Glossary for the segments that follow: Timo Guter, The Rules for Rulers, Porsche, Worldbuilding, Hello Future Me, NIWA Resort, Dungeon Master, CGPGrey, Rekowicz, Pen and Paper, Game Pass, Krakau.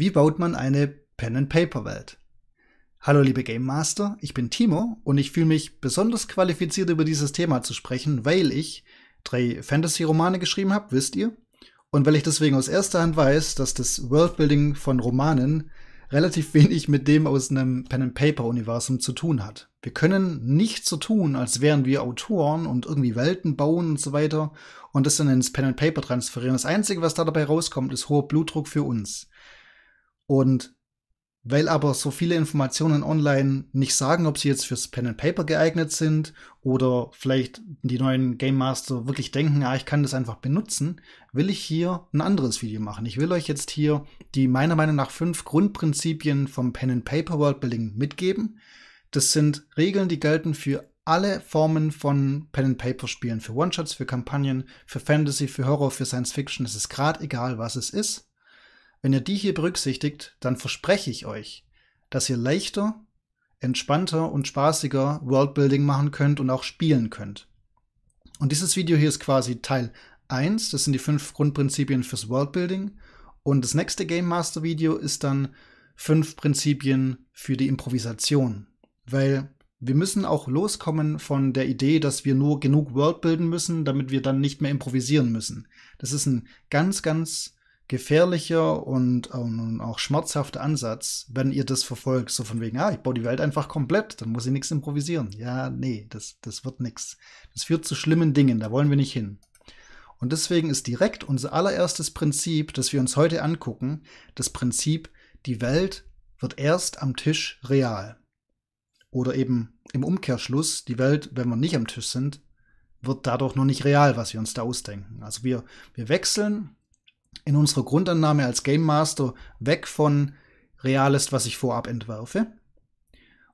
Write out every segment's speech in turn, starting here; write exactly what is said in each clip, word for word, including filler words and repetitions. Wie baut man eine Pen and Paper Welt? Hallo liebe Game Master, ich bin Timo und ich fühle mich besonders qualifiziert, über dieses Thema zu sprechen, weil ich drei Fantasy-Romane geschrieben habe, wisst ihr? Und weil ich deswegen aus erster Hand weiß, dass das Worldbuilding von Romanen relativ wenig mit dem aus einem Pen-and-Paper-Universum zu tun hat. Wir können nicht so tun, als wären wir Autoren und irgendwie Welten bauen und so weiter und das dann ins Pen-and-Paper transferieren. Das Einzige, was da dabei rauskommt, ist hoher Blutdruck für uns. Und weil aber so viele Informationen online nicht sagen, ob sie jetzt fürs Pen-and-Paper geeignet sind oder vielleicht die neuen Game Master wirklich denken, ah, ich kann das einfach benutzen, will ich hier ein anderes Video machen. Ich will euch jetzt hier die meiner Meinung nach fünf Grundprinzipien vom Pen-and-Paper-Worldbuilding mitgeben. Das sind Regeln, die gelten für alle Formen von Pen-and-Paper-Spielen, für One-Shots, für Kampagnen, für Fantasy, für Horror, für Science-Fiction. Es ist gerade egal, was es ist. Wenn ihr die hier berücksichtigt, dann verspreche ich euch, dass ihr leichter, entspannter und spaßiger Worldbuilding machen könnt und auch spielen könnt. Und dieses Video hier ist quasi Teil eins, das sind die fünf Grundprinzipien fürs Worldbuilding. Und das nächste Game Master Video ist dann fünf Prinzipien für die Improvisation. Weil wir müssen auch loskommen von der Idee, dass wir nur genug Worldbuilden müssen, damit wir dann nicht mehr improvisieren müssen. Das ist ein ganz, ganz gefährlicher und ähm, auch schmerzhafter Ansatz, wenn ihr das verfolgt. So von wegen, ah, ich baue die Welt einfach komplett, dann muss ich nichts improvisieren. Ja, nee, das, das wird nichts. Das führt zu schlimmen Dingen, da wollen wir nicht hin. Und deswegen ist direkt unser allererstes Prinzip, das wir uns heute angucken, das Prinzip, die Welt wird erst am Tisch real. Oder eben im Umkehrschluss, die Welt, wenn wir nicht am Tisch sind, wird dadurch noch nicht real, was wir uns da ausdenken. Also wir, wir wechseln in unserer Grundannahme als Game Master weg von real ist, was ich vorab entwerfe.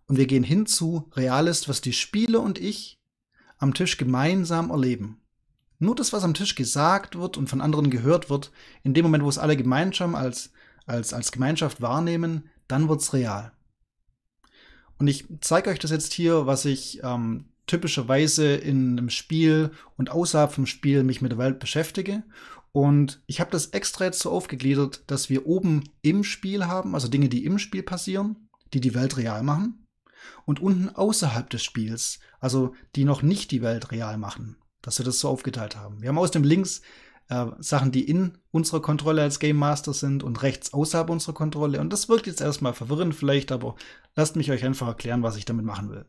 Und wir gehen hin zu real ist, was die Spieler und ich am Tisch gemeinsam erleben. Nur das, was am Tisch gesagt wird und von anderen gehört wird, in dem Moment, wo es alle gemeinsam als, als, als Gemeinschaft wahrnehmen, dann wird es real. Und ich zeige euch das jetzt hier, was ich ähm, typischerweise in einem Spiel und außerhalb vom Spiel mich mit der Welt beschäftige. Und ich habe das extra jetzt so aufgegliedert, dass wir oben im Spiel haben, also Dinge, die im Spiel passieren, die die Welt real machen. Und unten außerhalb des Spiels, also die noch nicht die Welt real machen, dass wir das so aufgeteilt haben. Wir haben aus dem links äh, Sachen, die in unserer Kontrolle als Game Master sind und rechts außerhalb unserer Kontrolle. Und das wirkt jetzt erstmal verwirrend vielleicht, aber lasst mich euch einfach erklären, was ich damit machen will.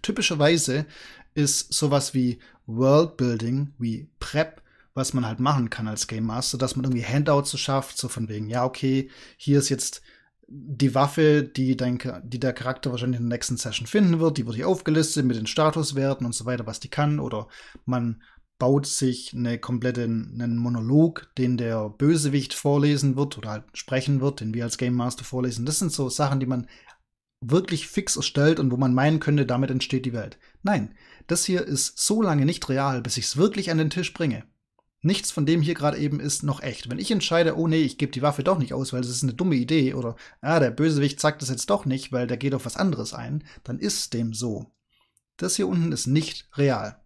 Typischerweise ist sowas wie Worldbuilding, wie Prep, was man halt machen kann als Game Master, dass man irgendwie Handouts so schafft, so von wegen, ja, okay, hier ist jetzt die Waffe, die, dein, die der Charakter wahrscheinlich in der nächsten Session finden wird, die wird hier aufgelistet mit den Statuswerten und so weiter, was die kann, oder man baut sich eine komplette, einen Monolog, den der Bösewicht vorlesen wird oder halt sprechen wird, den wir als Game Master vorlesen. Das sind so Sachen, die man wirklich fix erstellt und wo man meinen könnte, damit entsteht die Welt. Nein, das hier ist so lange nicht real, bis ich es wirklich an den Tisch bringe. Nichts von dem hier gerade eben ist noch echt. Wenn ich entscheide, oh nee, ich gebe die Waffe doch nicht aus, weil das ist eine dumme Idee, oder ah, der Bösewicht sagt das jetzt doch nicht, weil der geht auf was anderes ein, dann ist dem so. Das hier unten ist nicht real.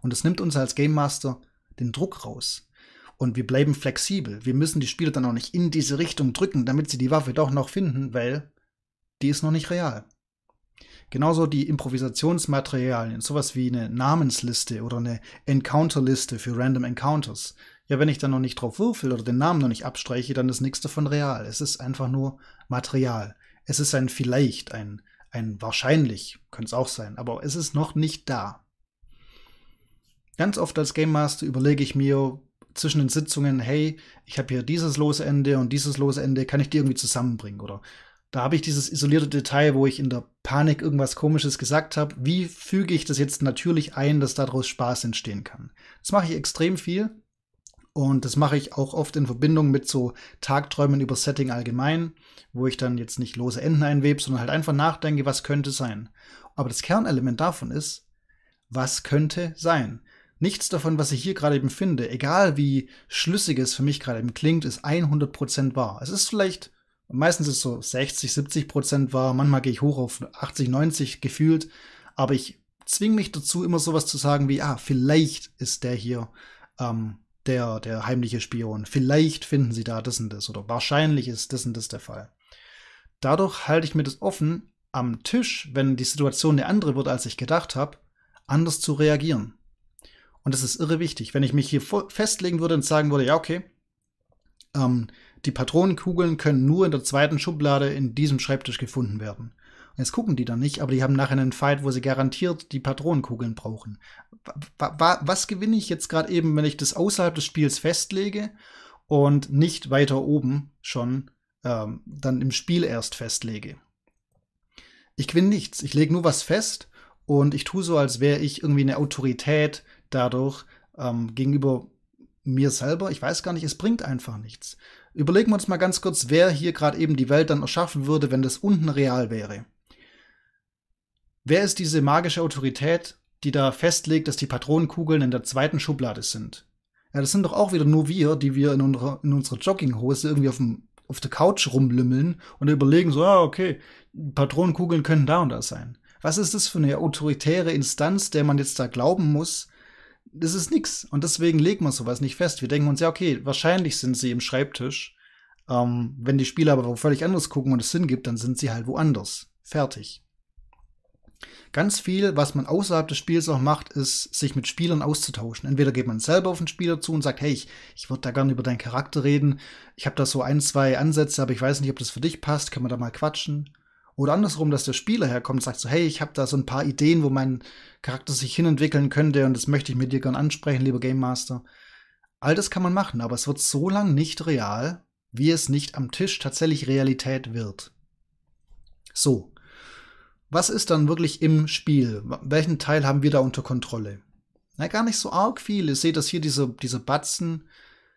Und das nimmt uns als Game Master den Druck raus. Und wir bleiben flexibel. Wir müssen die Spieler dann auch nicht in diese Richtung drücken, damit sie die Waffe doch noch finden, weil die ist noch nicht real. Genauso die Improvisationsmaterialien, sowas wie eine Namensliste oder eine Encounterliste für Random Encounters. Ja, wenn ich dann noch nicht drauf würfel oder den Namen noch nicht abstreiche, dann ist nichts davon real. Es ist einfach nur Material. Es ist ein vielleicht, ein, ein wahrscheinlich, könnte es auch sein, aber es ist noch nicht da. Ganz oft als Game Master überlege ich mir zwischen den Sitzungen, hey, ich habe hier dieses Losende und dieses Losende, kann ich die irgendwie zusammenbringen, oder? Da habe ich dieses isolierte Detail, wo ich in der Panik irgendwas Komisches gesagt habe. Wie füge ich das jetzt natürlich ein, dass daraus Spaß entstehen kann? Das mache ich extrem viel. Und das mache ich auch oft in Verbindung mit so Tagträumen über Setting allgemein, wo ich dann jetzt nicht lose Enden einwebe, sondern halt einfach nachdenke, was könnte sein. Aber das Kernelement davon ist, was könnte sein? Nichts davon, was ich hier gerade eben finde, egal wie schlüssig es für mich gerade eben klingt, ist hundert Prozent wahr. Es ist vielleicht... Meistens ist es so sechzig, siebzig Prozent wahr, manchmal gehe ich hoch auf achtzig, neunzig gefühlt, aber ich zwinge mich dazu, immer sowas zu sagen wie, ah, vielleicht ist der hier ähm, der, der heimliche Spion. Vielleicht finden sie da das und das oder wahrscheinlich ist das und das der Fall. Dadurch halte ich mir das offen, am Tisch, wenn die Situation eine andere wird, als ich gedacht habe, anders zu reagieren. Und das ist irre wichtig. Wenn ich mich hier festlegen würde und sagen würde, ja, okay, ähm, die Patronenkugeln können nur in der zweiten Schublade in diesem Schreibtisch gefunden werden. Und jetzt gucken die dann nicht, aber die haben nachher einen Fight, wo sie garantiert die Patronenkugeln brauchen. Was gewinne ich jetzt gerade eben, wenn ich das außerhalb des Spiels festlege und nicht weiter oben schon ähm, dann im Spiel erst festlege? Ich gewinne nichts. Ich lege nur was fest und ich tue so, als wäre ich irgendwie eine Autorität dadurch ähm, gegenüber mir selber. Ich weiß gar nicht, es bringt einfach nichts. Überlegen wir uns mal ganz kurz, wer hier gerade eben die Welt dann erschaffen würde, wenn das unten real wäre. Wer ist diese magische Autorität, die da festlegt, dass die Patronenkugeln in der zweiten Schublade sind? Ja, das sind doch auch wieder nur wir, die wir in unserer, in unserer Jogginghose irgendwie auf dem auf der Couch rumlümmeln und überlegen so, ah, okay, Patronenkugeln können da und da sein. Was ist das für eine autoritäre Instanz, der man jetzt da glauben muss? Das ist nix. Und deswegen legen wir sowas nicht fest. Wir denken uns, ja, okay, wahrscheinlich sind sie im Schreibtisch. Ähm, wenn die Spieler aber wo völlig anders gucken und es Sinn gibt, dann sind sie halt woanders. Fertig. Ganz viel, was man außerhalb des Spiels auch macht, ist, sich mit Spielern auszutauschen. Entweder geht man selber auf den Spieler zu und sagt, hey, ich, ich würde da gerne über deinen Charakter reden. Ich habe da so ein, zwei Ansätze, aber ich weiß nicht, ob das für dich passt. Können wir da mal quatschen? Oder andersrum, dass der Spieler herkommt und sagt so, hey, ich habe da so ein paar Ideen, wo mein Charakter sich hinentwickeln könnte und das möchte ich mit dir gern ansprechen, lieber Game Master. All das kann man machen, aber es wird so lange nicht real, wie es nicht am Tisch tatsächlich Realität wird. So. Was ist dann wirklich im Spiel? Welchen Teil haben wir da unter Kontrolle? Na, gar nicht so arg viel. Ihr seht, dass hier diese, diese Batzen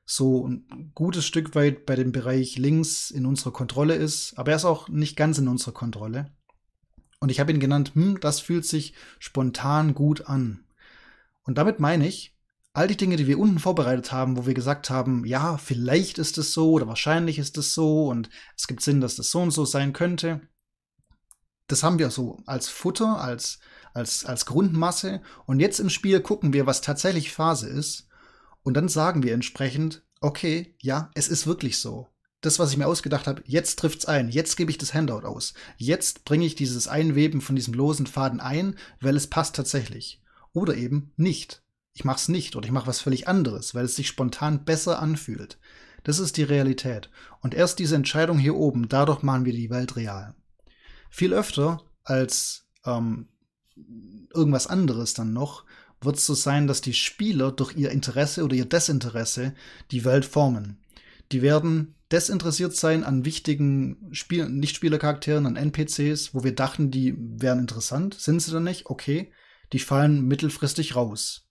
so ein gutes Stück weit bei dem Bereich links in unserer Kontrolle ist. Aber er ist auch nicht ganz in unserer Kontrolle. Und ich habe ihn genannt, hm, das fühlt sich spontan gut an. Und damit meine ich, all die Dinge, die wir unten vorbereitet haben, wo wir gesagt haben, ja, vielleicht ist es so oder wahrscheinlich ist es so und es gibt Sinn, dass das so und so sein könnte. Das haben wir so als Futter, als, als, als Grundmasse. Und jetzt im Spiel gucken wir, was tatsächlich Phase ist. Und dann sagen wir entsprechend, okay, ja, es ist wirklich so. Das, was ich mir ausgedacht habe, jetzt trifft's ein. Jetzt gebe ich das Handout aus. Jetzt bringe ich dieses Einweben von diesem losen Faden ein, weil es passt tatsächlich. Oder eben nicht. Ich mach's nicht oder ich mache was völlig anderes, weil es sich spontan besser anfühlt. Das ist die Realität. Und erst diese Entscheidung hier oben, dadurch machen wir die Welt real. Viel öfter als ähm, irgendwas anderes dann noch, wird es so sein, dass die Spieler durch ihr Interesse oder ihr Desinteresse die Welt formen. Die werden desinteressiert sein an wichtigen Spiel- Nicht-Spieler-Charakteren, an N P Cs, wo wir dachten, die wären interessant. Sind sie dann nicht? Okay, die fallen mittelfristig raus.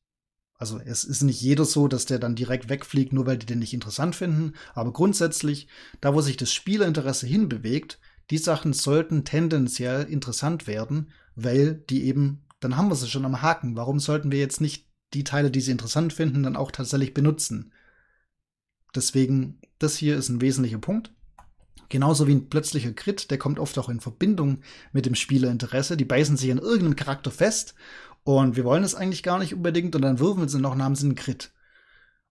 Also es ist nicht jeder so, dass der dann direkt wegfliegt, nur weil die den nicht interessant finden. Aber grundsätzlich, da wo sich das Spielerinteresse hinbewegt, die Sachen sollten tendenziell interessant werden, weil die eben, dann haben wir sie schon am Haken. Warum sollten wir jetzt nicht die Teile, die sie interessant finden, dann auch tatsächlich benutzen? Deswegen, das hier ist ein wesentlicher Punkt. Genauso wie ein plötzlicher Crit, der kommt oft auch in Verbindung mit dem Spielerinteresse. Die beißen sich an irgendeinem Charakter fest und wir wollen es eigentlich gar nicht unbedingt und dann würfeln sie noch und haben sie einen Crit.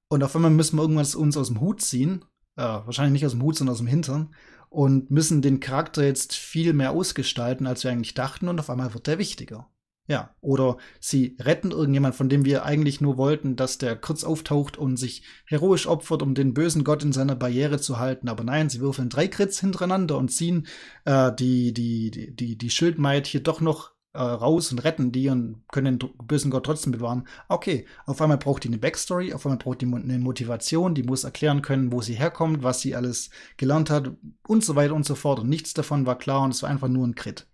Und auf einmal müssen wir irgendwas uns aus dem Hut ziehen. Äh, wahrscheinlich nicht aus dem Hut, sondern aus dem Hintern. Und müssen den Charakter jetzt viel mehr ausgestalten, als wir eigentlich dachten. Und auf einmal wird der wichtiger. Ja, oder sie retten irgendjemand, von dem wir eigentlich nur wollten, dass der kurz auftaucht und sich heroisch opfert, um den bösen Gott in seiner Barriere zu halten. Aber nein, sie würfeln drei Crits hintereinander und ziehen äh, die, die, die, die, die Schildmaid hier doch noch äh, raus und retten die und können den bösen Gott trotzdem bewahren. Okay, auf einmal braucht die eine Backstory, auf einmal braucht die eine Motivation, die muss erklären können, wo sie herkommt, was sie alles gelernt hat und so weiter und so fort. Und nichts davon war klar und es war einfach nur ein Crit.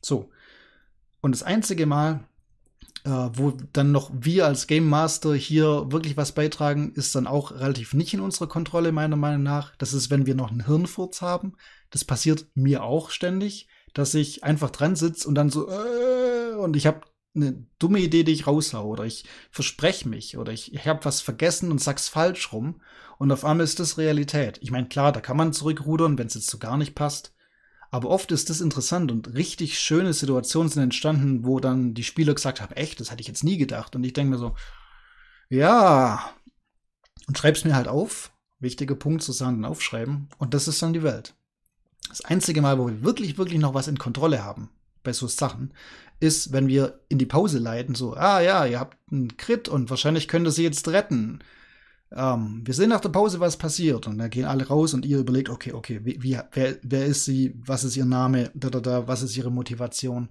So. Und das einzige Mal, äh, wo dann noch wir als Game Master hier wirklich was beitragen, ist dann auch relativ nicht in unserer Kontrolle, meiner Meinung nach. Das ist, wenn wir noch einen Hirnfurz haben. Das passiert mir auch ständig, dass ich einfach dran sitze und dann so äh, und ich habe eine dumme Idee, die ich raushaue oder ich verspreche mich oder ich, ich habe was vergessen und sag's falsch rum. Und auf einmal ist das Realität. Ich meine, klar, da kann man zurückrudern, wenn es jetzt so gar nicht passt. Aber oft ist das interessant und richtig schöne Situationen sind entstanden, wo dann die Spieler gesagt haben, echt, das hätte ich jetzt nie gedacht. Und ich denke mir so, ja, und schreib's mir halt auf. Wichtige Punkte zusammen aufschreiben. Und das ist dann die Welt. Das einzige Mal, wo wir wirklich, wirklich noch was in Kontrolle haben, bei so Sachen, ist, wenn wir in die Pause leiten, so, ah ja, ihr habt einen Crit und wahrscheinlich könnt ihr sie jetzt retten. Ähm, wir sehen nach der Pause, was passiert. Und dann gehen alle raus und ihr überlegt, okay, okay, wie, wie, wer, wer ist sie, was ist ihr Name, da, da, da, was ist ihre Motivation.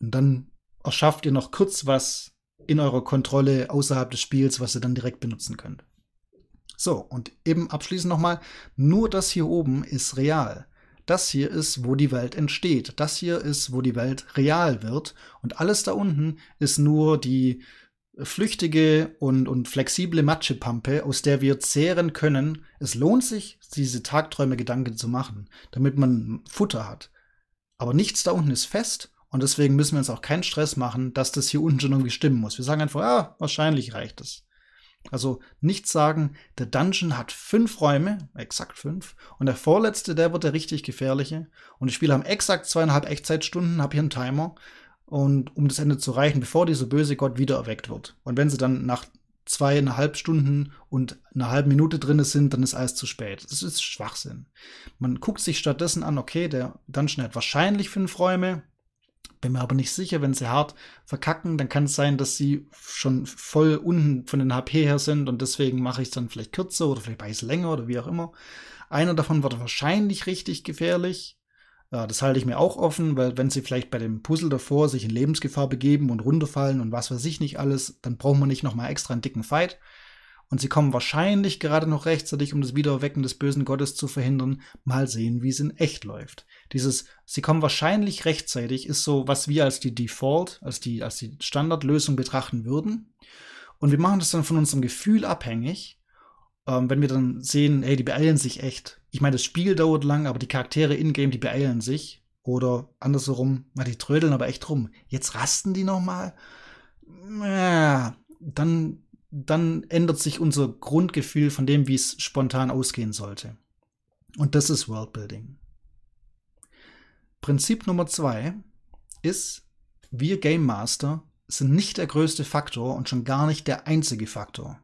Und dann erschafft ihr noch kurz was in eurer Kontrolle außerhalb des Spiels, was ihr dann direkt benutzen könnt. So, und eben abschließend nochmal, nur das hier oben ist real. Das hier ist, wo die Welt entsteht. Das hier ist, wo die Welt real wird. Und alles da unten ist nur die flüchtige und, und flexible Matschepampe, aus der wir zehren können. Es lohnt sich, diese Tagträume Gedanken zu machen, damit man Futter hat. Aber nichts da unten ist fest. Und deswegen müssen wir uns auch keinen Stress machen, dass das hier unten schon irgendwie stimmen muss. Wir sagen einfach, ah, wahrscheinlich reicht es. Also nicht sagen, der Dungeon hat fünf Räume, exakt fünf, und der vorletzte, der wird der richtig gefährliche. Und die Spieler haben exakt zweieinhalb Echtzeitstunden, habe hier einen Timer, und um das Ende zu erreichen, bevor dieser böse Gott wieder erweckt wird. Und wenn sie dann nach zweieinhalb Stunden und einer halben Minute drin sind, dann ist alles zu spät. Das ist Schwachsinn. Man guckt sich stattdessen an, okay, der Dungeon hat wahrscheinlich fünf Räume. Bin mir aber nicht sicher, wenn sie hart verkacken, dann kann es sein, dass sie schon voll unten von den H P her sind und deswegen mache ich es dann vielleicht kürzer oder vielleicht weiß länger oder wie auch immer. Einer davon wird wahrscheinlich richtig gefährlich. Ja, das halte ich mir auch offen, weil wenn sie vielleicht bei dem Puzzle davor sich in Lebensgefahr begeben und runterfallen und was weiß ich nicht alles, dann brauchen wir nicht nochmal extra einen dicken Fight. Und sie kommen wahrscheinlich gerade noch rechtzeitig, um das Wiedererwecken des bösen Gottes zu verhindern. Mal sehen, wie es in echt läuft. Dieses, sie kommen wahrscheinlich rechtzeitig, ist so, was wir als die Default, als die, als die Standardlösung betrachten würden. Und wir machen das dann von unserem Gefühl abhängig, ähm, wenn wir dann sehen, hey, die beeilen sich echt. Ich meine, das Spiel dauert lang, aber die Charaktere in-game, die beeilen sich. Oder andersherum, na, die trödeln aber echt rum. Jetzt rasten die noch mal? Ja, dann... dann ändert sich unser Grundgefühl von dem, wie es spontan ausgehen sollte. Und das ist Worldbuilding. Prinzip Nummer zwei ist, wir Game Master sind nicht der größte Faktor und schon gar nicht der einzige Faktor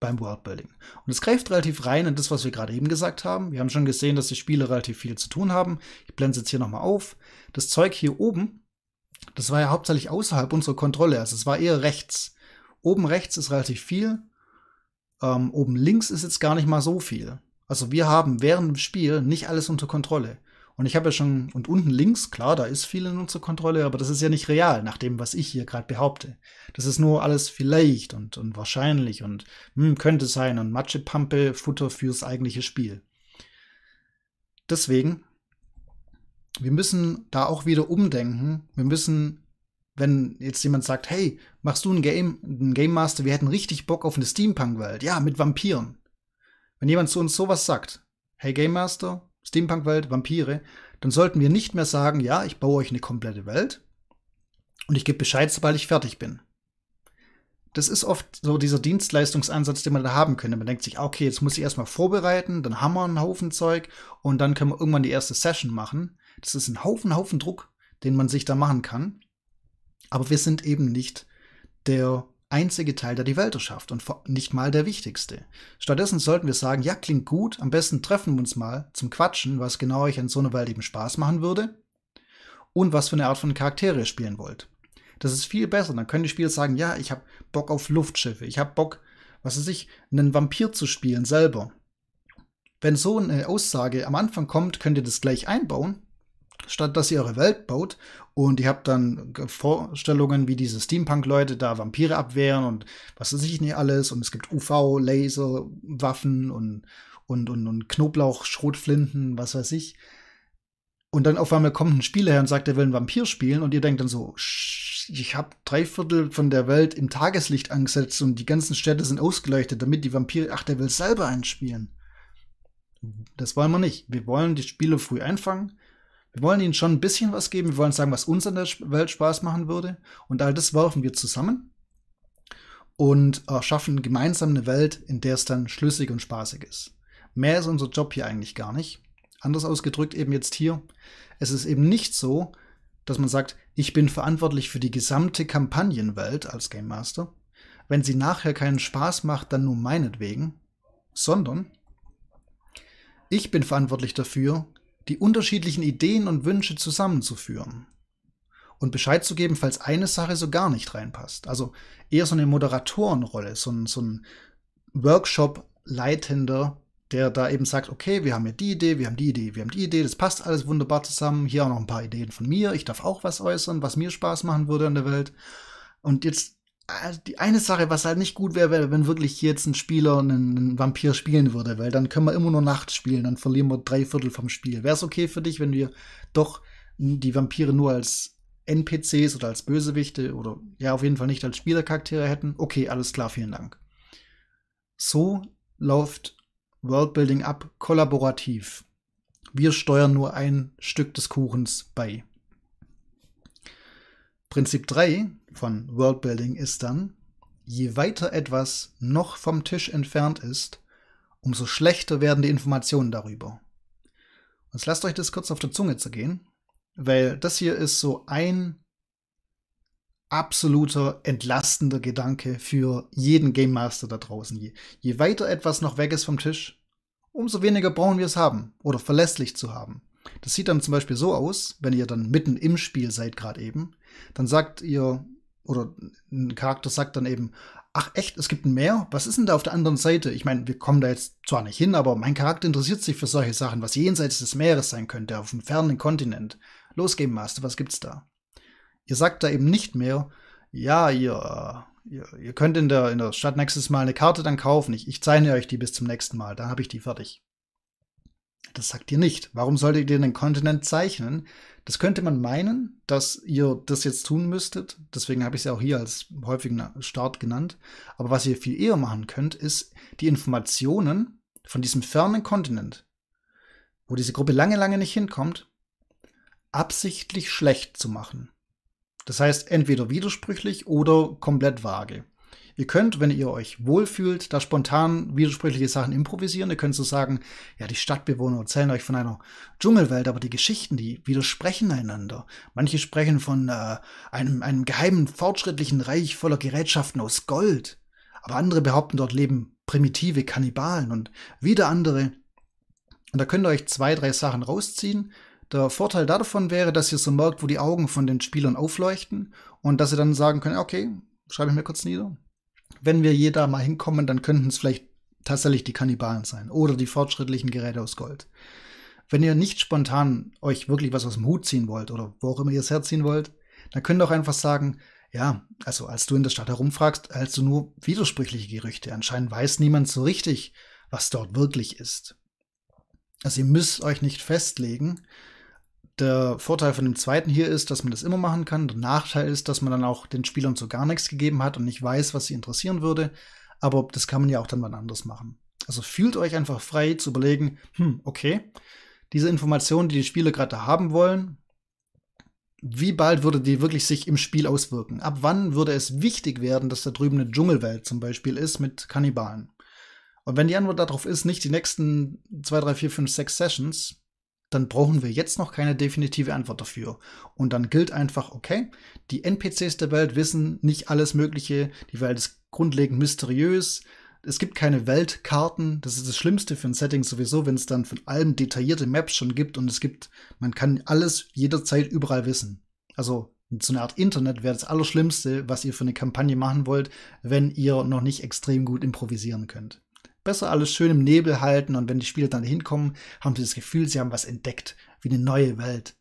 beim Worldbuilding. Und es greift relativ rein in das, was wir gerade eben gesagt haben. Wir haben schon gesehen, dass die Spiele relativ viel zu tun haben. Ich blende es jetzt hier nochmal auf. Das Zeug hier oben, das war ja hauptsächlich außerhalb unserer Kontrolle. Also es war eher rechts. Oben rechts ist relativ viel, ähm, oben links ist jetzt gar nicht mal so viel. Also wir haben während dem Spiel nicht alles unter Kontrolle. Und ich habe ja schon, und unten links, klar, da ist viel in unserer Kontrolle, aber das ist ja nicht real, nach dem, was ich hier gerade behaupte. Das ist nur alles vielleicht und, und wahrscheinlich und hm, könnte sein und Matschepampe, Futter fürs eigentliche Spiel. Deswegen, wir müssen da auch wieder umdenken, wir müssen... Wenn jetzt jemand sagt, hey, machst du ein Game, ein Game Master, wir hätten richtig Bock auf eine Steampunk-Welt. Ja, mit Vampiren. Wenn jemand zu uns sowas sagt, hey Game Master, Steampunk-Welt, Vampire, dann sollten wir nicht mehr sagen, ja, ich baue euch eine komplette Welt und ich gebe Bescheid, sobald ich fertig bin. Das ist oft so dieser Dienstleistungsansatz, den man da haben könnte. Man denkt sich, okay, jetzt muss ich erstmal vorbereiten, dann haben wir einen Haufen Zeug und dann können wir irgendwann die erste Session machen. Das ist ein Haufen, Haufen Druck, den man sich da machen kann. Aber wir sind eben nicht der einzige Teil, der die Welt erschafft und nicht mal der wichtigste. Stattdessen sollten wir sagen, ja, klingt gut, am besten treffen wir uns mal zum Quatschen, was genau euch an so einer Welt eben Spaß machen würde und was für eine Art von Charaktere ihr spielen wollt. Das ist viel besser, dann können die Spieler sagen, ja, ich habe Bock auf Luftschiffe, ich habe Bock, was weiß ich, einen Vampir zu spielen selber. Wenn so eine Aussage am Anfang kommt, könnt ihr das gleich einbauen. Statt dass ihr eure Welt baut und ihr habt dann Vorstellungen, wie diese Steampunk-Leute da Vampire abwehren und was weiß ich nicht alles. Und es gibt U V, Laser, Waffen und, und, und, und Knoblauch, Schrotflinten, was weiß ich. Und dann auf einmal kommt ein Spieler her und sagt, er will einen Vampir spielen. Und ihr denkt dann so, ich habe drei Viertel von der Welt im Tageslicht angesetzt und die ganzen Städte sind ausgeleuchtet, damit die Vampire, ach, der will selber einen spielen. Das wollen wir nicht. Wir wollen die Spiele früh einfangen. Wir wollen ihnen schon ein bisschen was geben. Wir wollen sagen, was uns an der Welt Spaß machen würde. Und all das werfen wir zusammen und äh, schaffen gemeinsam eine Welt, in der es dann schlüssig und spaßig ist. Mehr ist unser Job hier eigentlich gar nicht. Anders ausgedrückt eben jetzt hier. Es ist eben nicht so, dass man sagt, ich bin verantwortlich für die gesamte Kampagnenwelt als Game Master. Wenn sie nachher keinen Spaß macht, dann nur meinetwegen. sondern ich bin verantwortlich dafür, die unterschiedlichen Ideen und Wünsche zusammenzuführen und Bescheid zu geben, falls eine Sache so gar nicht reinpasst. Also eher so eine Moderatorenrolle, so ein, so ein Workshop-Leitender, der da eben sagt, okay, wir haben ja die Idee, wir haben die Idee, wir haben die Idee, das passt alles wunderbar zusammen, hier auch noch ein paar Ideen von mir, ich darf auch was äußern, was mir Spaß machen würde an der Welt. Und jetzt die eine Sache, was halt nicht gut wäre, wäre, wenn wirklich jetzt ein Spieler einen Vampir spielen würde, weil dann können wir immer nur nachts spielen, dann verlieren wir drei Viertel vom Spiel. Wäre es okay für dich, wenn wir doch die Vampire nur als N P Cs oder als Bösewichte oder ja, auf jeden Fall nicht als Spielercharaktere hätten? Okay, alles klar, vielen Dank. So läuft Worldbuilding ab, kollaborativ. Wir steuern nur ein Stück des Kuchens bei. Prinzip drei von Worldbuilding ist dann, je weiter etwas noch vom Tisch entfernt ist, umso schlechter werden die Informationen darüber. Jetzt lasst euch das kurz auf der Zunge zergehen, weil das hier ist so ein absoluter entlastender Gedanke für jeden Game Master da draußen. Je, je weiter etwas noch weg ist vom Tisch, umso weniger brauchen wir es haben oder verlässlich zu haben. Das sieht dann zum Beispiel so aus, wenn ihr dann mitten im Spiel seid gerade eben, dann sagt ihr, oder ein Charakter sagt dann eben, ach echt, es gibt ein Meer? Was ist denn da auf der anderen Seite? Ich meine, wir kommen da jetzt zwar nicht hin, aber mein Charakter interessiert sich für solche Sachen, was jenseits des Meeres sein könnte, auf einem fernen Kontinent. Los, Game Master, was gibt's da? Ihr sagt da eben nicht mehr, ja, ihr, ihr, ihr könnt in der, in der Stadt nächstes Mal eine Karte dann kaufen, ich, ich zeichne euch die bis zum nächsten Mal, dann habe ich die fertig. Das sagt ihr nicht. Warum solltet ihr den Kontinent zeichnen? Das könnte man meinen, dass ihr das jetzt tun müsstet. Deswegen habe ich es ja auch hier als häufigen Start genannt. Aber was ihr viel eher machen könnt, ist die Informationen von diesem fernen Kontinent, wo diese Gruppe lange, lange nicht hinkommt, absichtlich schlecht zu machen. Das heißt, entweder widersprüchlich oder komplett vage. Ihr könnt, wenn ihr euch wohlfühlt, da spontan widersprüchliche Sachen improvisieren. Ihr könnt so sagen, ja, die Stadtbewohner erzählen euch von einer Dschungelwelt, aber die Geschichten, die widersprechen einander. Manche sprechen von äh, einem, einem geheimen, fortschrittlichen Reich voller Gerätschaften aus Gold. Aber andere behaupten, dort leben primitive Kannibalen und wieder andere. Und da könnt ihr euch zwei, drei Sachen rausziehen. Der Vorteil davon wäre, dass ihr so merkt, wo die Augen von den Spielern aufleuchten und dass ihr dann sagen könnt, okay, schreibe ich mir kurz nieder. Wenn wir jeder mal hinkommen, dann könnten es vielleicht tatsächlich die Kannibalen sein oder die fortschrittlichen Geräte aus Gold. Wenn ihr nicht spontan euch wirklich was aus dem Hut ziehen wollt oder wo auch immer ihr es herziehen wollt, dann könnt ihr auch einfach sagen, ja, also als du in der Stadt herumfragst, hältst du nur widersprüchliche Gerüchte. Anscheinend weiß niemand so richtig, was dort wirklich ist. Also ihr müsst euch nicht festlegen. Der Vorteil von dem zweiten hier ist, dass man das immer machen kann. Der Nachteil ist, dass man dann auch den Spielern so gar nichts gegeben hat und nicht weiß, was sie interessieren würde. Aber das kann man ja auch dann wann anders machen. Also fühlt euch einfach frei zu überlegen, hm, okay, diese Informationen, die die Spieler gerade haben wollen, wie bald würde die wirklich sich im Spiel auswirken? Ab wann würde es wichtig werden, dass da drüben eine Dschungelwelt zum Beispiel ist mit Kannibalen? Und wenn die Antwort darauf ist, nicht die nächsten zwei, drei, vier, fünf, sechs Sessions, dann brauchen wir jetzt noch keine definitive Antwort dafür. Und dann gilt einfach, okay, die N P Cs der Welt wissen nicht alles Mögliche, die Welt ist grundlegend mysteriös, es gibt keine Weltkarten, das ist das Schlimmste für ein Setting sowieso, wenn es dann von allem detaillierte Maps schon gibt und es gibt, man kann alles jederzeit überall wissen. Also so eine Art Internet wäre das Allerschlimmste, was ihr für eine Kampagne machen wollt, wenn ihr noch nicht extrem gut improvisieren könnt. Besser alles schön im Nebel halten und wenn die Spieler dann hinkommen, haben sie das Gefühl, sie haben was entdeckt, wie eine neue Welt.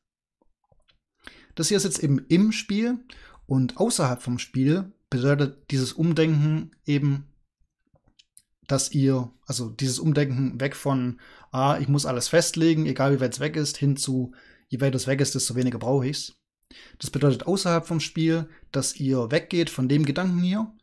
Das hier ist jetzt eben im Spiel und außerhalb vom Spiel bedeutet dieses Umdenken eben, dass ihr, also dieses Umdenken weg von, ah, ich muss alles festlegen, egal wie weit es weg ist, hin zu, je weiter es weg ist, desto weniger brauche ich es. Das bedeutet außerhalb vom Spiel, dass ihr weggeht von dem Gedanken hier,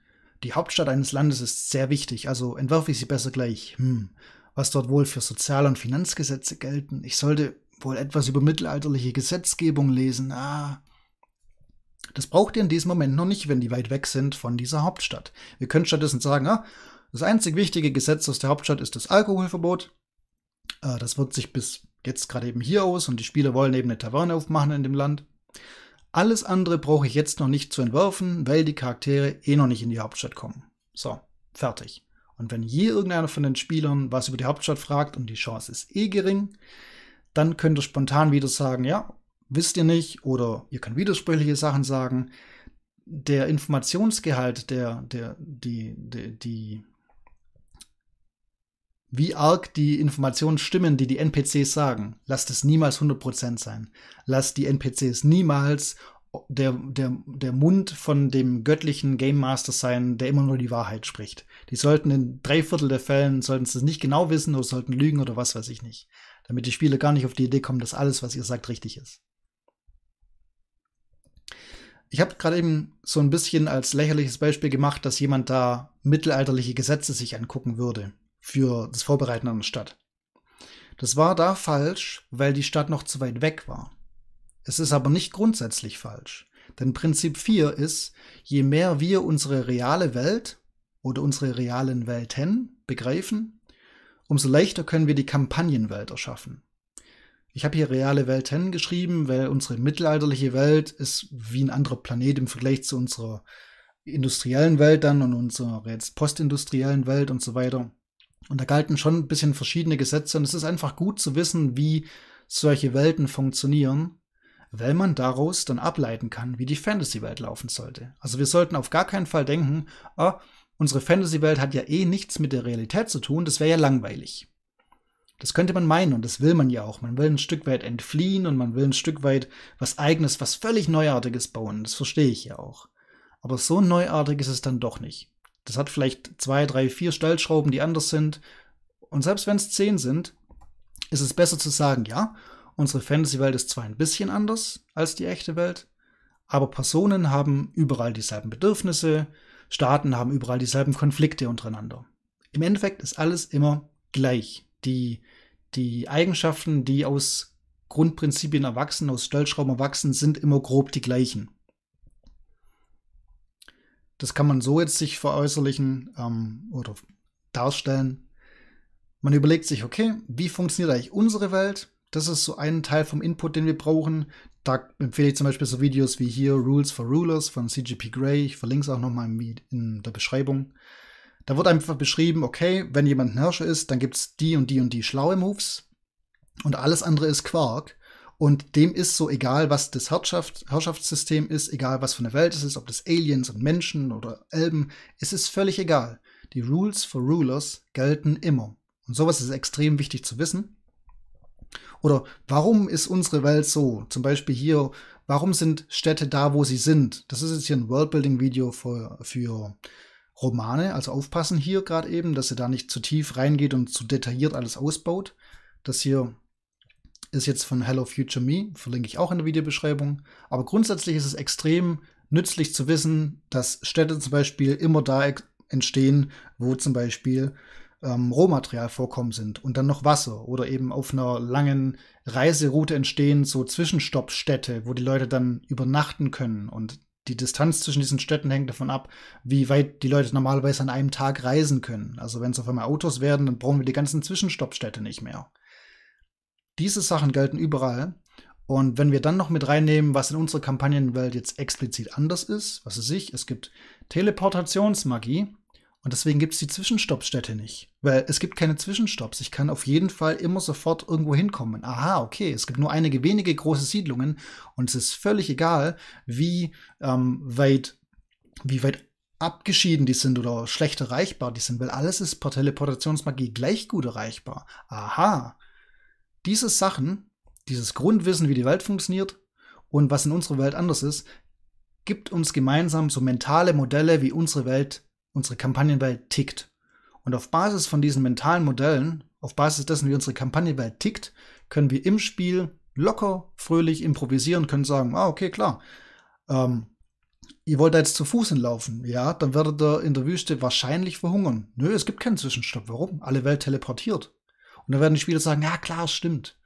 die Hauptstadt eines Landes ist sehr wichtig, also entwerfe ich sie besser gleich. Hm, was dort wohl für Sozial- und Finanzgesetze gelten? Ich sollte wohl etwas über mittelalterliche Gesetzgebung lesen. Ah. Das braucht ihr in diesem Moment noch nicht, wenn die weit weg sind von dieser Hauptstadt. Ihr könnt stattdessen sagen, ah, das einzig wichtige Gesetz aus der Hauptstadt ist das Alkoholverbot. Ah, das wirkt sich bis jetzt gerade eben hier aus und die Spieler wollen eben eine Taverne aufmachen in dem Land. Alles andere brauche ich jetzt noch nicht zu entwerfen, weil die Charaktere eh noch nicht in die Hauptstadt kommen. So, fertig. Und wenn je irgendeiner von den Spielern was über die Hauptstadt fragt und die Chance ist eh gering, dann könnt ihr spontan wieder sagen, ja, wisst ihr nicht, oder ihr könnt widersprüchliche Sachen sagen. Der Informationsgehalt, der, der, die, die, die, wie arg die Informationen stimmen, die die N P Cs sagen, lasst es niemals hundert Prozent sein. Lasst die N P Cs niemals der, der, der Mund von dem göttlichen Game Master sein, der immer nur die Wahrheit spricht. Die sollten in drei Viertel der Fällen, sollten es nicht genau wissen oder sollten lügen oder was weiß ich nicht. Damit die Spieler gar nicht auf die Idee kommen, dass alles, was ihr sagt, richtig ist. Ich habe gerade eben so ein bisschen als lächerliches Beispiel gemacht, dass jemand da mittelalterliche Gesetze sich angucken würde für das Vorbereiten einer Stadt. Das war da falsch, weil die Stadt noch zu weit weg war. Es ist aber nicht grundsätzlich falsch. Denn Prinzip vier ist, je mehr wir unsere reale Welt oder unsere realen Welten begreifen, umso leichter können wir die Kampagnenwelt erschaffen. Ich habe hier reale Welten geschrieben, weil unsere mittelalterliche Welt ist wie ein anderer Planet im Vergleich zu unserer industriellen Welt dann und unserer jetzt postindustriellen Welt und so weiter. Und da galten schon ein bisschen verschiedene Gesetze und es ist einfach gut zu wissen, wie solche Welten funktionieren, weil man daraus dann ableiten kann, wie die Fantasy-Welt laufen sollte. Also wir sollten auf gar keinen Fall denken, ah, unsere Fantasy-Welt hat ja eh nichts mit der Realität zu tun, das wäre ja langweilig. Das könnte man meinen und das will man ja auch. Man will ein Stück weit entfliehen und man will ein Stück weit was Eigenes, was völlig Neuartiges bauen. Das verstehe ich ja auch. Aber so neuartig ist es dann doch nicht. Das hat vielleicht zwei, drei, vier Stellschrauben, die anders sind. Und selbst wenn es zehn sind, ist es besser zu sagen, ja, unsere Fantasy-Welt ist zwar ein bisschen anders als die echte Welt, aber Personen haben überall dieselben Bedürfnisse, Staaten haben überall dieselben Konflikte untereinander. Im Endeffekt ist alles immer gleich. Die, die Eigenschaften, die aus Grundprinzipien erwachsen, aus Stellschrauben erwachsen, sind immer grob die gleichen. Das kann man so jetzt sich veräußerlichen ähm, oder darstellen. Man überlegt sich, okay, wie funktioniert eigentlich unsere Welt? Das ist so ein Teil vom Input, den wir brauchen. Da empfehle ich zum Beispiel so Videos wie hier Rules for Rulers von C G P Grey. Ich verlinke es auch nochmal in der Beschreibung. Da wird einfach beschrieben, okay, wenn jemand ein Herrscher ist, dann gibt es die und die und die schlaue Moves und alles andere ist Quark. Und dem ist so egal, was das Herrschaft, Herrschaftssystem ist, egal was für eine Welt es ist, ob das Aliens und Menschen oder Elben, es ist völlig egal. Die Rules for Rulers gelten immer. Und sowas ist extrem wichtig zu wissen. Oder warum ist unsere Welt so? Zum Beispiel hier, warum sind Städte da, wo sie sind? Das ist jetzt hier ein Worldbuilding-Video für... für Romane, also aufpassen hier gerade eben, dass ihr da nicht zu tief reingeht und zu detailliert alles ausbaut. Das hier ist jetzt von Hello Future Me, verlinke ich auch in der Videobeschreibung. Aber grundsätzlich ist es extrem nützlich zu wissen, dass Städte zum Beispiel immer da entstehen, wo zum Beispiel ähm, Rohmaterial vorkommen sind und dann noch Wasser oder eben auf einer langen Reiseroute entstehen so Zwischenstoppstädte, wo die Leute dann übernachten können und die Distanz zwischen diesen Städten hängt davon ab, wie weit die Leute normalerweise an einem Tag reisen können. Also wenn es auf einmal Autos werden, dann brauchen wir die ganzen Zwischenstoppstädte nicht mehr. Diese Sachen gelten überall. Und wenn wir dann noch mit reinnehmen, was in unserer Kampagnenwelt jetzt explizit anders ist, was weiß ich, es gibt Teleportationsmagie und deswegen gibt es die Zwischenstoppstädte nicht. Weil es gibt keine Zwischenstopps. Ich kann auf jeden Fall immer sofort irgendwo hinkommen. Aha, okay, es gibt nur einige wenige große Siedlungen und es ist völlig egal, wie, ähm, weit, wie weit abgeschieden die sind oder schlecht erreichbar die sind, weil alles ist per Teleportationsmagie gleich gut erreichbar. Aha, diese Sachen, dieses Grundwissen, wie die Welt funktioniert und was in unserer Welt anders ist, gibt uns gemeinsam so mentale Modelle, wie unsere Welt, unsere Kampagnenwelt tickt. Und auf Basis von diesen mentalen Modellen, auf Basis dessen, wie unsere Kampagnenwelt tickt, können wir im Spiel locker, fröhlich improvisieren, können sagen, ah, okay, klar, ähm, ihr wollt da jetzt zu Fuß hinlaufen, ja, dann werdet ihr in der Wüste wahrscheinlich verhungern. Nö, es gibt keinen Zwischenstopp, warum? Alle Welt teleportiert. Und dann werden die Spieler sagen, ja, klar, stimmt.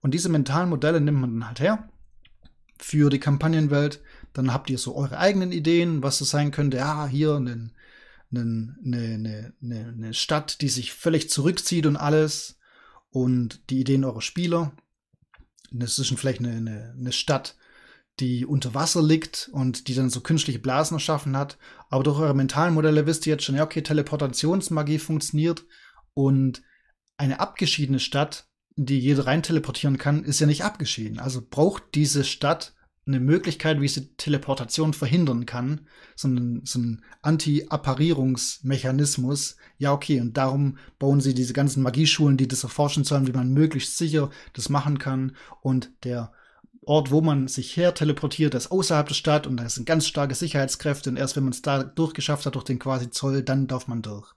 Und diese mentalen Modelle nimmt man dann halt her für die Kampagnenwelt. Dann habt ihr so eure eigenen Ideen, was das sein könnte, ja, hier einen Eine, eine, eine, eine Stadt, die sich völlig zurückzieht und alles und die Ideen eurer Spieler. Das ist vielleicht eine, eine, eine Stadt, die unter Wasser liegt und die dann so künstliche Blasen erschaffen hat. Aber durch eure mentalen Modelle wisst ihr jetzt schon, ja okay, Teleportationsmagie funktioniert und eine abgeschiedene Stadt, in die jeder rein teleportieren kann, ist ja nicht abgeschieden. Also braucht diese Stadt eine Möglichkeit, wie sie Teleportation verhindern kann, so ein, so ein Anti-Apparierungsmechanismus. Ja, okay, und darum bauen sie diese ganzen Magieschulen, die das erforschen sollen, wie man möglichst sicher das machen kann. Und der Ort, wo man sich her teleportiert, ist außerhalb der Stadt und da sind ganz starke Sicherheitskräfte und erst wenn man es da durchgeschafft hat, durch den quasi Zoll, dann darf man durch.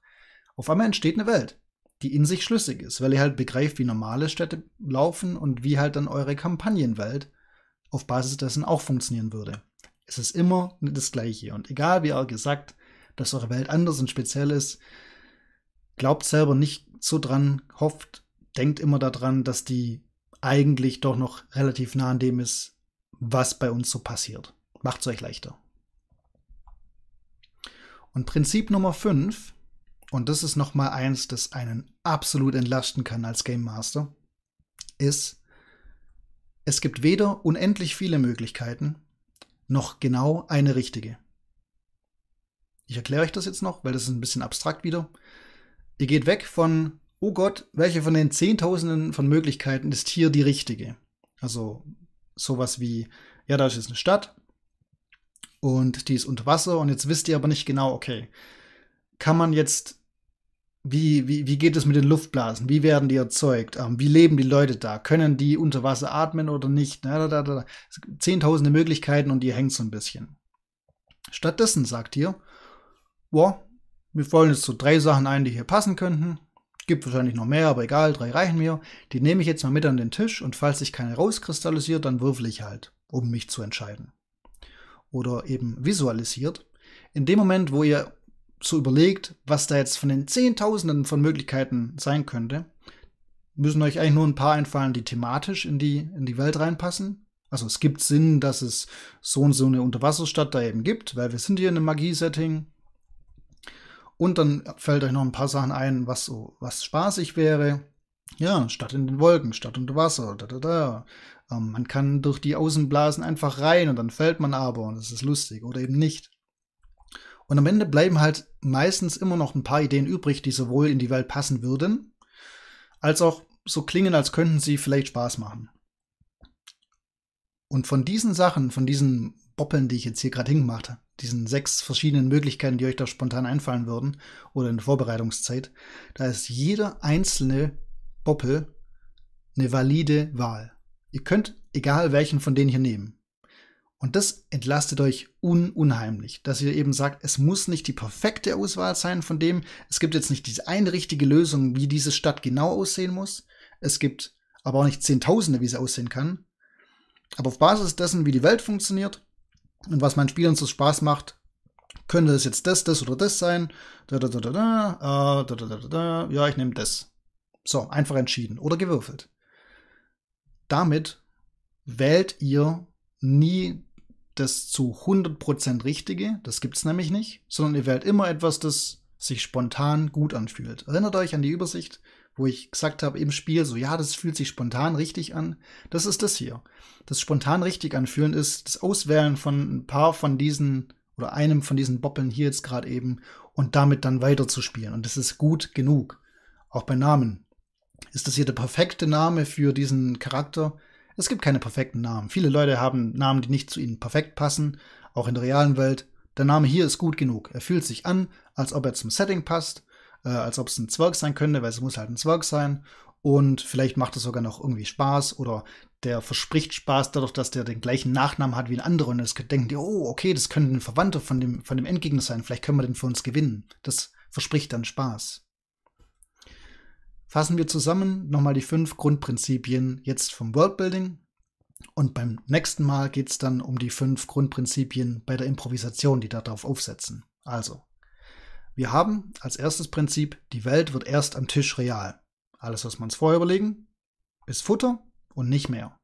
Auf einmal entsteht eine Welt, die in sich schlüssig ist, weil ihr halt begreift, wie normale Städte laufen und wie halt dann eure Kampagnenwelt auf Basis dessen auch funktionieren würde. Es ist immer das Gleiche. Und egal, wie auch gesagt, dass eure Welt anders und speziell ist, glaubt selber nicht so dran, hofft, denkt immer daran, dass die eigentlich doch noch relativ nah an dem ist, was bei uns so passiert. Macht es euch leichter. Und Prinzip Nummer fünf, und das ist nochmal eins, das einen absolut entlasten kann als Game Master, ist: Es gibt weder unendlich viele Möglichkeiten, noch genau eine richtige. Ich erkläre euch das jetzt noch, weil das ist ein bisschen abstrakt wieder. Ihr geht weg von, oh Gott, welche von den Zehntausenden von Möglichkeiten ist hier die richtige? Also sowas wie, ja, da ist jetzt eine Stadt und die ist unter Wasser und jetzt wisst ihr aber nicht genau, okay, kann man jetzt... Wie, wie, wie geht es mit den Luftblasen? Wie werden die erzeugt? Wie leben die Leute da? Können die unter Wasser atmen oder nicht? Zehntausende Möglichkeiten und ihr hängt so ein bisschen. Stattdessen sagt ihr, boah, wir fallen jetzt so drei Sachen ein, die hier passen könnten. Gibt wahrscheinlich noch mehr, aber egal, drei reichen mir. Die nehme ich jetzt mal mit an den Tisch und falls sich keine rauskristallisiert, dann würfel ich halt, um mich zu entscheiden. Oder eben visualisiert. In dem Moment, wo ihr so überlegt, was da jetzt von den Zehntausenden von Möglichkeiten sein könnte, müssen euch eigentlich nur ein paar einfallen, die thematisch in die, in die Welt reinpassen. Also es gibt Sinn, dass es so und so eine Unterwasserstadt da eben gibt, weil wir sind hier in einem Magie-Setting. Und dann fällt euch noch ein paar Sachen ein, was so was spaßig wäre. Ja, Stadt in den Wolken, Stadt unter Wasser, da, da, da. Ähm, man kann durch die Außenblasen einfach rein und dann fällt man aber und das ist lustig oder eben nicht. Und am Ende bleiben halt meistens immer noch ein paar Ideen übrig, die sowohl in die Welt passen würden, als auch so klingen, als könnten sie vielleicht Spaß machen. Und von diesen Sachen, von diesen Boppeln, die ich jetzt hier gerade hingemacht habe, diesen sechs verschiedenen Möglichkeiten, die euch da spontan einfallen würden, oder in der Vorbereitungszeit, da ist jeder einzelne Boppel eine valide Wahl. Ihr könnt egal welchen von denen hier nehmen. Und das entlastet euch un unheimlich, dass ihr eben sagt, es muss nicht die perfekte Auswahl sein von dem. Es gibt jetzt nicht diese eine richtige Lösung, wie diese Stadt genau aussehen muss. Es gibt aber auch nicht Zehntausende, wie sie aussehen kann. Aber auf Basis dessen, wie die Welt funktioniert und was meinen Spielern so Spaß macht, könnte es jetzt das, das oder das sein. Da, da, da, da, da, da, da, da, da. Ja, ich nehme das. So, einfach entschieden oder gewürfelt. Damit wählt ihr nie das zu hundert Prozent Richtige, das gibt es nämlich nicht, sondern ihr wählt immer etwas, das sich spontan gut anfühlt. Erinnert euch an die Übersicht, wo ich gesagt habe im Spiel, so ja, das fühlt sich spontan richtig an. Das ist das hier. Das spontan richtig anfühlen ist das Auswählen von ein paar von diesen oder einem von diesen Boppeln hier jetzt gerade eben und damit dann weiterzuspielen. Und das ist gut genug. Auch bei Namen. Ist das hier der perfekte Name für diesen Charakter? Es gibt keine perfekten Namen. Viele Leute haben Namen, die nicht zu ihnen perfekt passen, auch in der realen Welt. Der Name hier ist gut genug. Er fühlt sich an, als ob er zum Setting passt, äh, als ob es ein Zwerg sein könnte, weil es muss halt ein Zwerg sein. Und vielleicht macht es sogar noch irgendwie Spaß oder der verspricht Spaß dadurch, dass der den gleichen Nachnamen hat wie ein anderer. Und es denken die, oh, okay, das könnte ein Verwandter von dem, von dem Endgegner sein. Vielleicht können wir den für uns gewinnen. Das verspricht dann Spaß. Fassen wir zusammen nochmal die fünf Grundprinzipien jetzt vom Worldbuilding und beim nächsten Mal geht es dann um die fünf Grundprinzipien bei der Improvisation, die darauf aufsetzen. Also, wir haben als erstes Prinzip, die Welt wird erst am Tisch real. Alles, was wir uns vorher überlegen, ist Futter und nicht mehr.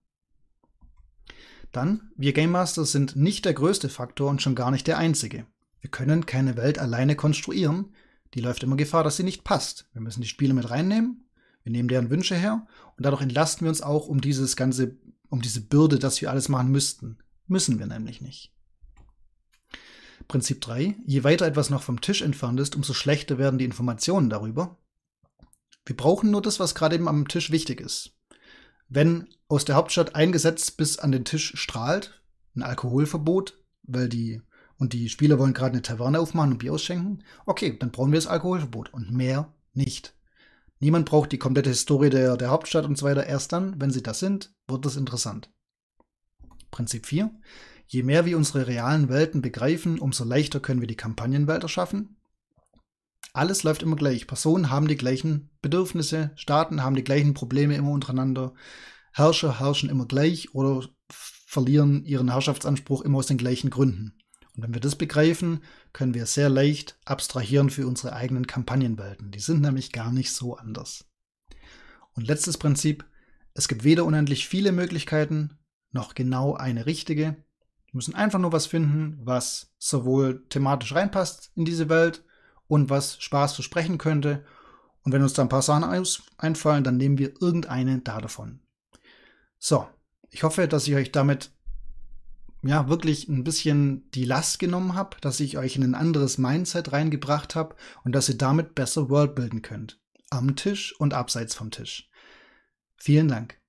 Dann, wir Game Masters sind nicht der größte Faktor und schon gar nicht der einzige. Wir können keine Welt alleine konstruieren. Die läuft immer Gefahr, dass sie nicht passt. Wir müssen die Spieler mit reinnehmen, wir nehmen deren Wünsche her und dadurch entlasten wir uns auch um dieses ganze, um diese Bürde, dass wir alles machen müssten. Müssen wir nämlich nicht. Prinzip drei. Je weiter etwas noch vom Tisch entfernt ist, umso schlechter werden die Informationen darüber. Wir brauchen nur das, was gerade eben am Tisch wichtig ist. Wenn aus der Hauptstadt ein Gesetz bis an den Tisch strahlt, ein Alkoholverbot, weil die und die Spieler wollen gerade eine Taverne aufmachen und Bier ausschenken, okay, dann brauchen wir das Alkoholverbot und mehr nicht. Niemand braucht die komplette Historie der, der Hauptstadt und so weiter. Erst dann, wenn sie das sind, wird es interessant. Prinzip vier. Je mehr wir unsere realen Welten begreifen, umso leichter können wir die Kampagnenwelt erschaffen. Alles läuft immer gleich. Personen haben die gleichen Bedürfnisse, Staaten haben die gleichen Probleme immer untereinander. Herrscher herrschen immer gleich oder verlieren ihren Herrschaftsanspruch immer aus den gleichen Gründen. Und wenn wir das begreifen, können wir sehr leicht abstrahieren für unsere eigenen Kampagnenwelten. Die sind nämlich gar nicht so anders. Und letztes Prinzip. Es gibt weder unendlich viele Möglichkeiten, noch genau eine richtige. Wir müssen einfach nur was finden, was sowohl thematisch reinpasst in diese Welt und was Spaß versprechen könnte. Und wenn uns da ein paar Sachen einfallen, dann nehmen wir irgendeine da davon. So, ich hoffe, dass ich euch damit ja wirklich ein bisschen die Last genommen habe, dass ich euch in ein anderes Mindset reingebracht habe und dass ihr damit besser World bilden könnt. Am Tisch und abseits vom Tisch. Vielen Dank.